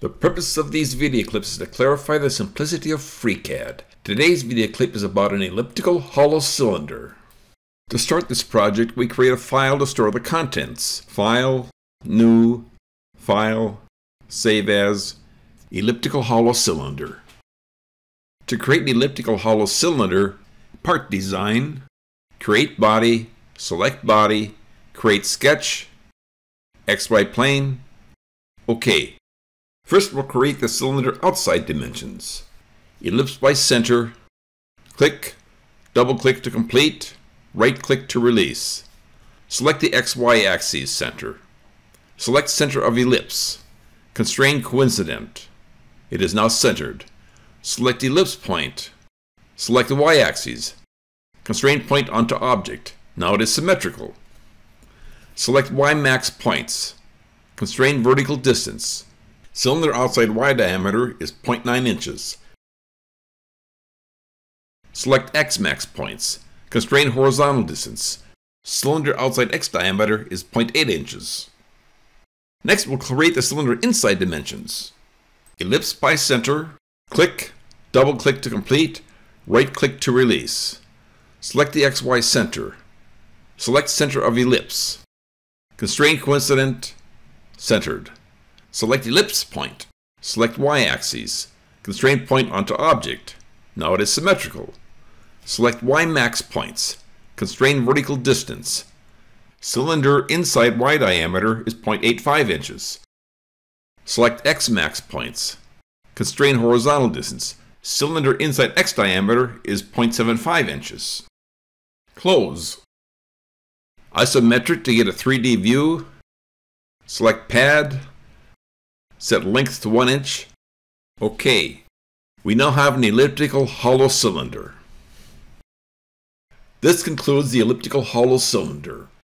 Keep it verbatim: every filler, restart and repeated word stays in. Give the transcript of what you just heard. The purpose of these video clips is to clarify the simplicity of FreeCAD. Today's video clip is about an elliptical hollow cylinder. To start this project, we create a file to store the contents. File, New, File, Save As, Elliptical Hollow Cylinder. To create an elliptical hollow cylinder, Part Design, Create Body, Select Body, Create Sketch, X Y Plane, OK. First, we'll create the cylinder outside dimensions. Ellipse by center. Click. Double-click to complete. Right-click to release. Select the X Y axis center. Select center of ellipse. Constrain coincident. It is now centered. Select ellipse point. Select the Y axis. Constrain point onto object. Now it is symmetrical. Select Y max points. Constrain vertical distance. Cylinder outside Y diameter is zero point nine inches. Select X max points. Constrain horizontal distance. Cylinder outside X diameter is zero point eight inches. Next, we'll create the cylinder inside dimensions. Ellipse by center. Click. Double-click to complete. Right-click to release. Select the X Y center. Select center of ellipse. Constrain coincident. Centered. Select ellipse point. Select Y-axis. Constrain point onto object. Now it is symmetrical. Select Y-max points. Constrain vertical distance. Cylinder inside Y diameter is zero point eight five inches. Select X-max points. Constrain horizontal distance. Cylinder inside X diameter is zero point seven five inches. Close. Isometric to get a three D view. Select pad. Set length to one inch. OK. We now have an elliptical hollow cylinder. This concludes the elliptical hollow cylinder.